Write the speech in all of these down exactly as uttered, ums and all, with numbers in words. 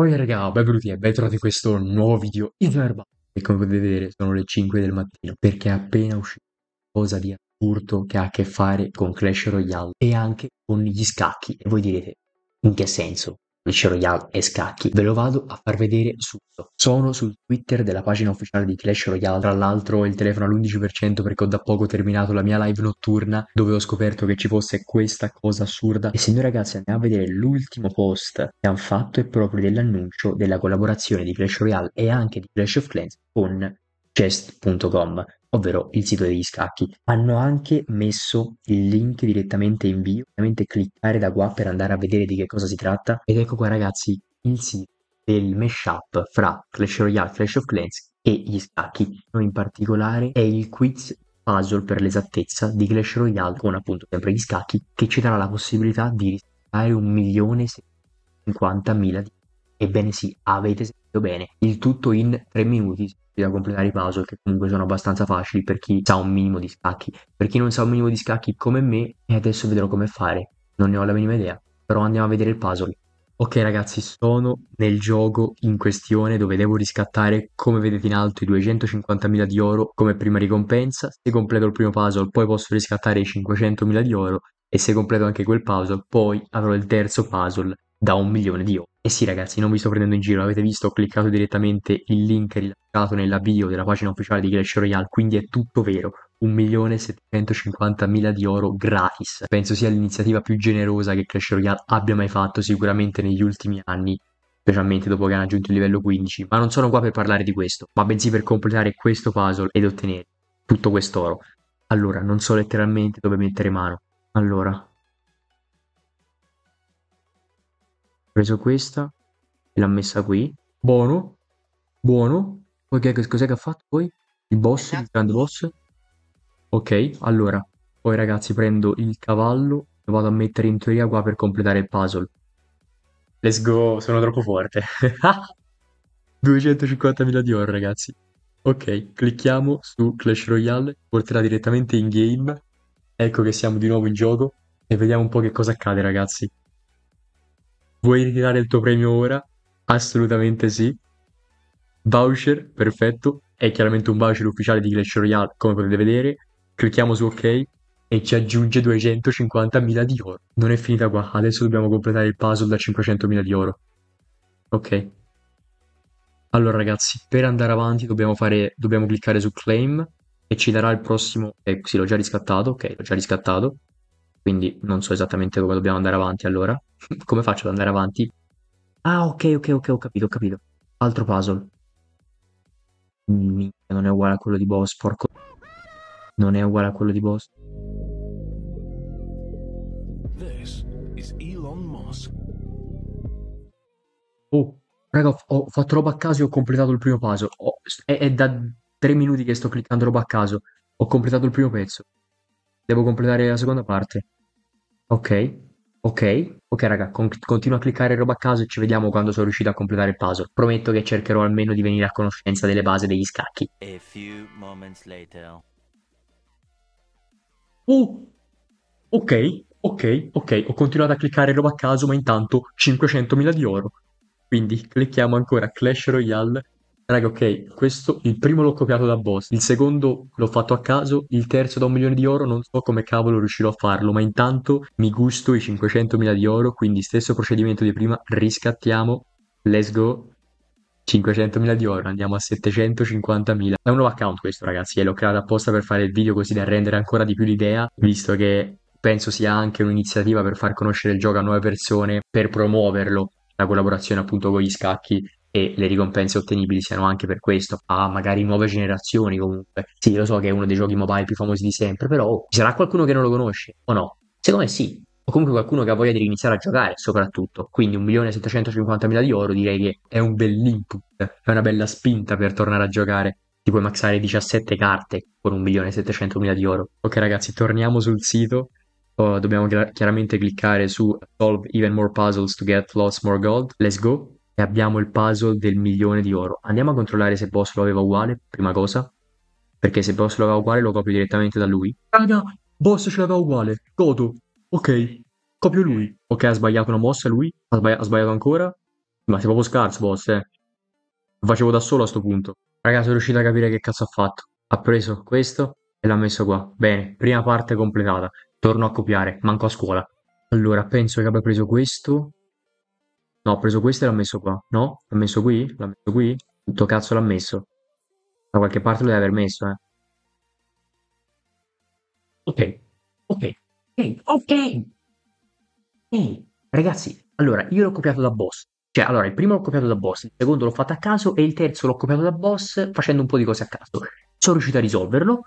Poi raga, benvenuti e bentornati in questo nuovo video in e come potete vedere sono le cinque del mattino perché è appena uscita cosa di assurdo che ha a che fare con Clash Royale e anche con gli scacchi. E voi direte, in che senso? Clash Royale e scacchi? Ve lo vado a far vedere subito. Sono sul Twitter della pagina ufficiale di Clash Royale, tra l'altro ho il telefono all'undici per cento perché ho da poco terminato la mia live notturna dove ho scoperto che ci fosse questa cosa assurda. E se noi ragazzi andiamo a vedere l'ultimo post che hanno fatto è proprio dell'annuncio della collaborazione di Clash Royale e anche di Clash of Clans con chess punto com, ovvero il sito degli scacchi. Hanno anche messo il link direttamente in bio, ovviamente cliccare da qua per andare a vedere di che cosa si tratta. Ed ecco qua ragazzi il sito del mashup fra Clash Royale, Clash of Clans e gli scacchi. In particolare è il quiz puzzle per l'esattezza di Clash Royale con appunto sempre gli scacchi, che ci darà la possibilità di risparmiare un milione e cinquantamila. Ebbene sì, avete sentito bene, il tutto in tre minuti. Da completare i puzzle che comunque sono abbastanza facili per chi sa un minimo di scacchi. Per chi non sa un minimo di scacchi come me, e adesso vedrò come fare, non ne ho la minima idea, però andiamo a vedere il puzzle. Ok ragazzi, sono nel gioco in questione dove devo riscattare, come vedete in alto, i duecentocinquantamila di oro come prima ricompensa. Se completo il primo puzzle poi posso riscattare i cinquecentomila di oro, e se completo anche quel puzzle poi avrò il terzo puzzle da un milione di oro. E sì ragazzi, non vi sto prendendo in giro, avete visto, ho cliccato direttamente il link rilasciato nella bio della pagina ufficiale di Clash Royale, quindi è tutto vero, un milione settecentocinquantamila di oro gratis. Penso sia l'iniziativa più generosa che Clash Royale abbia mai fatto, sicuramente negli ultimi anni, specialmente dopo che hanno aggiunto il livello quindici, ma non sono qua per parlare di questo, ma bensì per completare questo puzzle ed ottenere tutto quest'oro. Allora, non so letteralmente dove mettere mano, allora... ho preso questa e l'ha messa qui. Buono, buono. Ok, cos'è che ha fatto poi? Il boss, il grande boss. Ok, allora, poi ragazzi prendo il cavallo, lo vado a mettere in teoria qua per completare il puzzle. Let's go, sono troppo forte. duecentocinquantamila di oro ragazzi. Ok, clicchiamo su Clash Royale, porterà direttamente in game. Ecco che siamo di nuovo in gioco e vediamo un po' che cosa accade ragazzi. Vuoi ritirare il tuo premio ora? Assolutamente sì. Voucher, perfetto. È chiaramente un voucher ufficiale di Clash Royale, come potete vedere. Clicchiamo su ok e ci aggiunge duecentocinquantamila di oro. Non è finita qua, adesso dobbiamo completare il puzzle da cinquecentomila di oro. Ok. Allora ragazzi, per andare avanti dobbiamo, fare, dobbiamo cliccare su claim e ci darà il prossimo... Eh sì, l'ho già riscattato, ok, l'ho già riscattato. Quindi non so esattamente come dobbiamo andare avanti allora. Come faccio ad andare avanti? Ah ok ok ok, ho capito, ho capito. Altro puzzle. Minchia, non è uguale a quello di boss, porco. Non è uguale a quello di boss. Oh, raga, ho, ho fatto roba a caso e ho completato il primo puzzle. Ho, è, è da tre minuti che sto cliccando roba a caso. Ho completato il primo pezzo. Devo completare la seconda parte. Ok, ok, ok raga, con continua a cliccare roba a caso e ci vediamo quando sono riuscito a completare il puzzle. Prometto che cercherò almeno di venire a conoscenza delle basi degli scacchi. A few moments later. Oh, ok, ok, ok, ho continuato a cliccare roba a caso ma intanto cinquecentomila di oro. Quindi clicchiamo ancora Clash Royale. Raga, ok, questo, il primo l'ho copiato da boss, il secondo l'ho fatto a caso, il terzo da un milione di oro, non so come cavolo riuscirò a farlo, ma intanto mi gusto i cinquecentomila di oro, quindi stesso procedimento di prima, riscattiamo, let's go, cinquecentomila di oro, andiamo a settecentocinquantamila. È un nuovo account questo ragazzi, e l'ho creato apposta per fare il video così da rendere ancora di più l'idea, visto che penso sia anche un'iniziativa per far conoscere il gioco a nuove persone, per promuoverlo, la collaborazione appunto con gli scacchi, e le ricompense ottenibili siano anche per questo a ah, magari nuove generazioni. Comunque sì, lo so che è uno dei giochi mobile più famosi di sempre, però oh, ci sarà qualcuno che non lo conosce o no? Secondo me sì, o comunque qualcuno che ha voglia di iniziare a giocare soprattutto. Quindi un milione settecentocinquantamila di oro direi che è un bell'input, è una bella spinta per tornare a giocare. Ti puoi maxare diciassette carte con un milione settecentomila di oro. Ok ragazzi, torniamo sul sito. Oh, dobbiamo chiaramente cliccare su solve even more puzzles to get lots more gold, let's go. Abbiamo il puzzle del milione di oro. Andiamo a controllare se boss lo aveva uguale, prima cosa, perché se boss lo aveva uguale lo copio direttamente da lui. Raga, boss ce l'aveva uguale, godo. Ok, copio lui. Ok, ha sbagliato una mossa lui, ha sbagliato ancora, Ma sei proprio scarso, boss, eh. Lo facevo da solo a sto punto. Raga, sono riuscito a capire che cazzo ha fatto. Ha preso questo e l'ha messo qua. Bene, prima parte completata. Torno a copiare, manco a scuola. Allora, penso che abbia preso questo. No, ho preso questo e l'ha messo qua. No? L'ha messo qui? L'ha messo qui? Tutto cazzo l'ha messo. Da qualche parte lo deve aver messo, eh. Ok. Ok. Ok. Ok. Ehi, ragazzi, allora, io l'ho copiato da boss. Cioè, allora, il primo l'ho copiato da boss, il secondo l'ho fatto a caso e il terzo l'ho copiato da boss facendo un po' di cose a caso. Sono riuscito a risolverlo,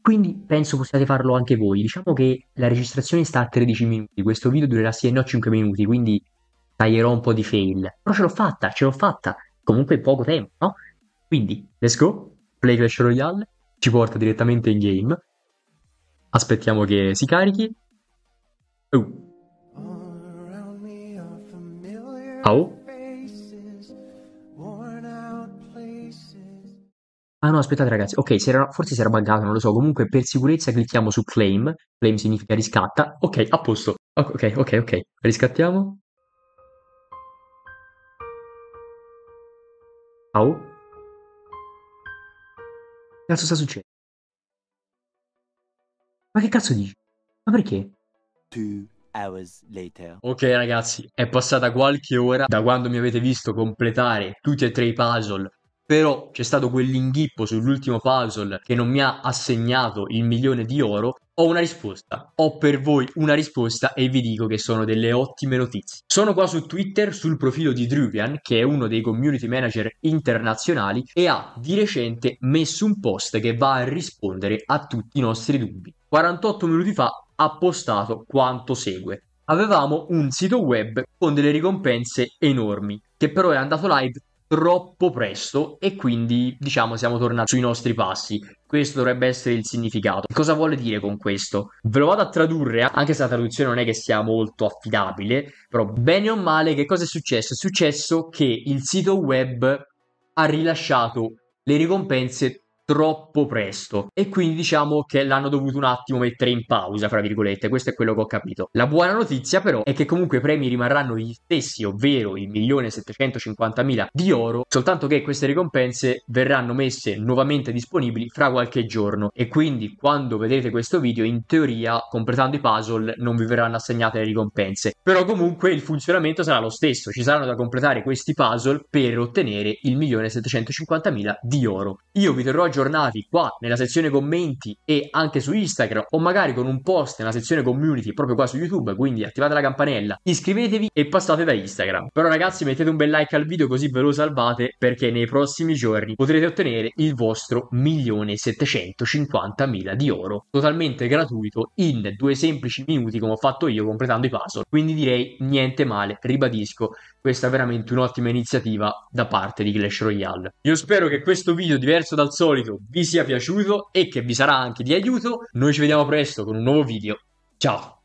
quindi penso possiate farlo anche voi. Diciamo che la registrazione sta a tredici minuti, questo video durerà sì e no cinque minuti, quindi taglierò un po' di fail. Però ce l'ho fatta, ce l'ho fatta, comunque in poco tempo, no? Quindi, let's go, play Clash Royale, ci porta direttamente in game. Aspettiamo che si carichi. Uh. Oh. Ah no, aspettate ragazzi, ok, si era, forse si era buggato, non lo so, comunque per sicurezza clicchiamo su claim, claim significa riscatta, ok, a posto, ok, ok, ok, riscattiamo. Au. Che cazzo sta succedendo? Ma che cazzo dici? Ma perché? Two hours later. Ok ragazzi, è passata qualche ora da quando mi avete visto completare tutti e tre i puzzle. Però c'è stato quell'inghippo sull'ultimo puzzle che non mi ha assegnato il milione di oro. Ho una risposta, ho per voi una risposta e vi dico che sono delle ottime notizie. Sono qua su Twitter sul profilo di Druvian, che è uno dei community manager internazionali, e ha di recente messo un post che va a rispondere a tutti i nostri dubbi. quarantotto minuti fa ha postato quanto segue. Avevamo un sito web con delle ricompense enormi, che però è andato live troppo presto e quindi diciamo siamo tornati sui nostri passi. Questo dovrebbe essere il significato. Cosa vuole dire con questo? Ve lo vado a tradurre, anche se la traduzione non è che sia molto affidabile, però bene o male che cosa è successo? È successo che il sito web ha rilasciato le ricompense troppo presto e quindi diciamo che l'hanno dovuto un attimo mettere in pausa, fra virgolette. Questo è quello che ho capito. La buona notizia però è che comunque i premi rimarranno gli stessi, ovvero il milione settecentocinquantamila di oro, soltanto che queste ricompense verranno messe nuovamente disponibili fra qualche giorno e quindi quando vedrete questo video in teoria completando i puzzle non vi verranno assegnate le ricompense, però comunque il funzionamento sarà lo stesso, ci saranno da completare questi puzzle per ottenere il milione settecentocinquantamila di oro. Io vi terrò aggiornati qua nella sezione commenti e anche su Instagram o magari con un post nella sezione community proprio qua su YouTube, quindi attivate la campanella, iscrivetevi e passate da Instagram. Però ragazzi mettete un bel like al video così ve lo salvate, perché nei prossimi giorni potrete ottenere il vostro milione settecentocinquantamila di oro totalmente gratuito in due semplici minuti come ho fatto io completando i puzzle, quindi direi niente male. Ribadisco, questa è veramente un'ottima iniziativa da parte di Clash Royale. Io spero che questo video diverso dal solito vi sia piaciuto e che vi sarà anche di aiuto. Noi ci vediamo presto con un nuovo video. Ciao!